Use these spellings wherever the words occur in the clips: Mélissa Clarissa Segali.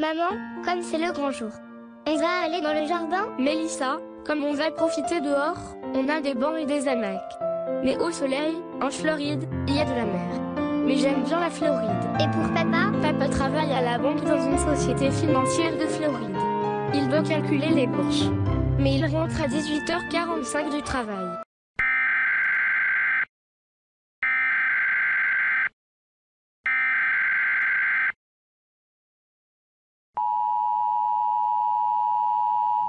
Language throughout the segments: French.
Maman, comme c'est le grand jour, on va aller dans le jardin. Mélissa, comme on va profiter dehors, on a des bancs et des hamacs. Mais au soleil, en Floride, il y a de la mer. Mais j'aime bien la Floride. Et pour papa? Papa travaille à la banque dans une société financière de Floride. Il doit calculer les bourses. Mais il rentre à 18h45 du travail.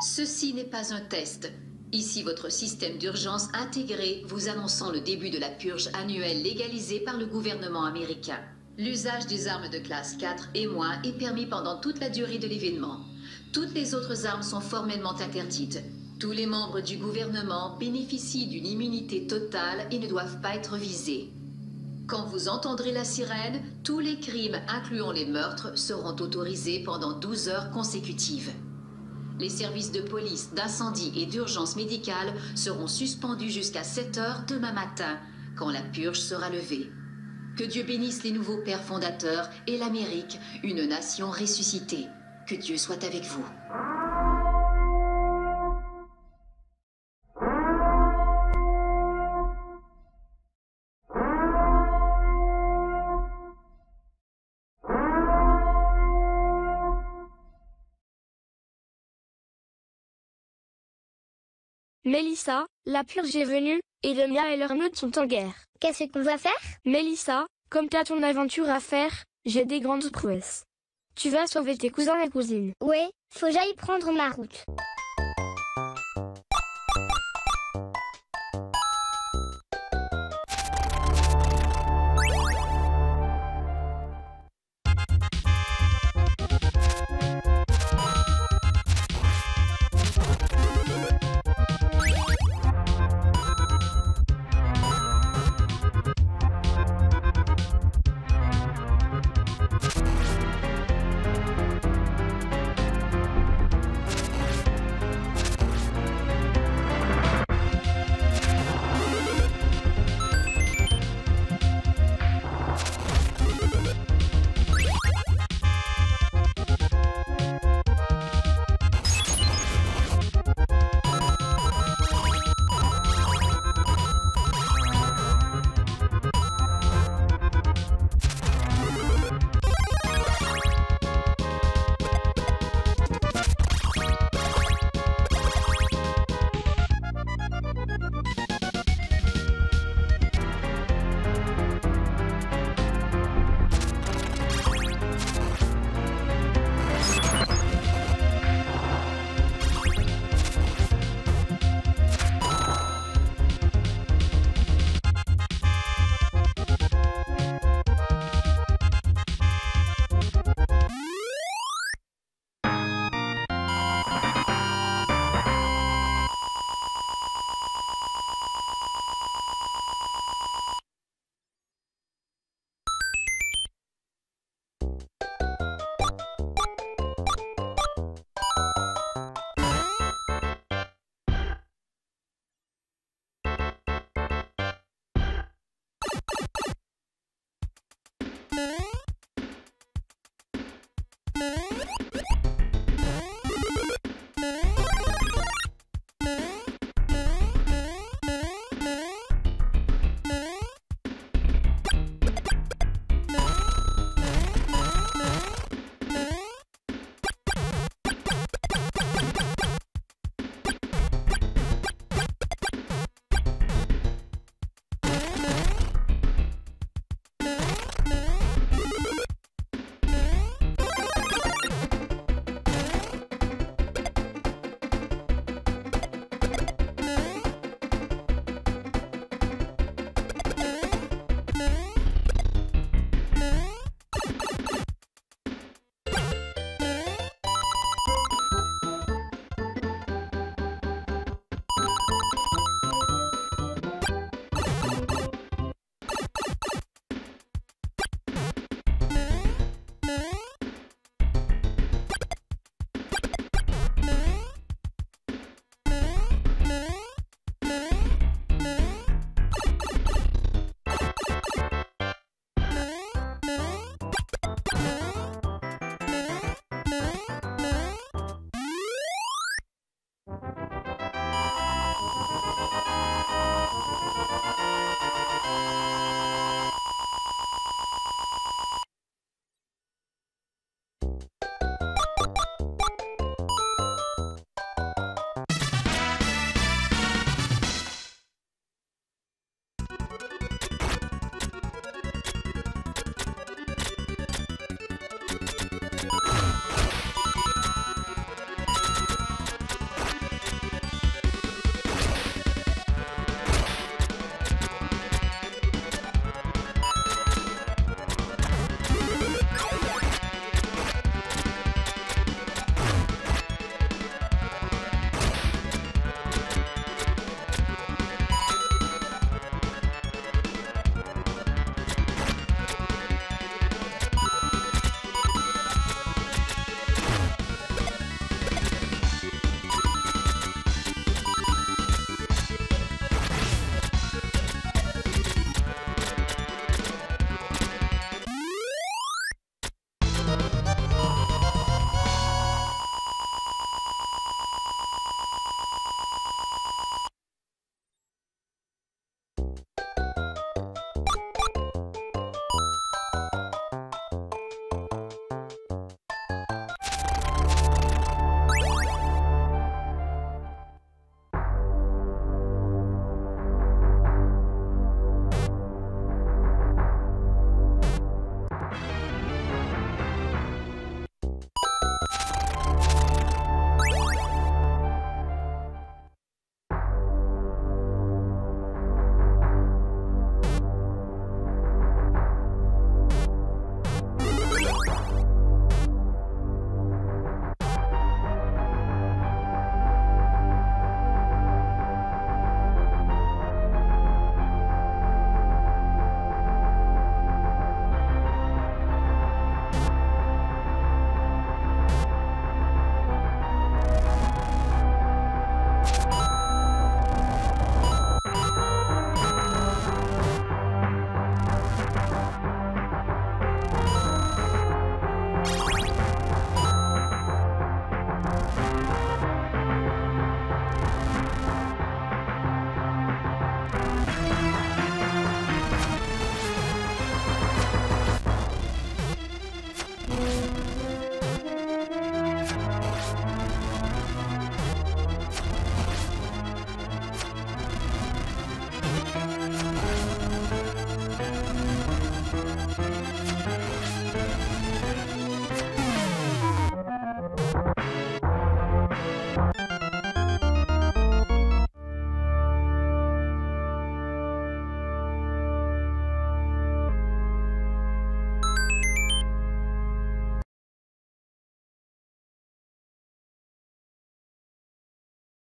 Ceci n'est pas un test. Ici, votre système d'urgence intégré vous annonçant le début de la purge annuelle légalisée par le gouvernement américain. L'usage des armes de classe 4 et moins est permis pendant toute la durée de l'événement. Toutes les autres armes sont formellement interdites. Tous les membres du gouvernement bénéficient d'une immunité totale et ne doivent pas être visés. Quand vous entendrez la sirène, tous les crimes, incluant les meurtres, seront autorisés pendant 12 heures consécutives. Les services de police, d'incendie et d'urgence médicale seront suspendus jusqu'à 7 heures demain matin, quand la purge sera levée. Que Dieu bénisse les nouveaux pères fondateurs et l'Amérique, une nation ressuscitée. Que Dieu soit avec vous. Mélissa, la purge est venue, et le mien et leur meute sont en guerre. Qu'est-ce qu'on va faire? Mélissa, comme t'as ton aventure à faire, j'ai des grandes prouesses. Tu vas sauver tes cousins et cousines. Ouais, faut que j'aille prendre ma route.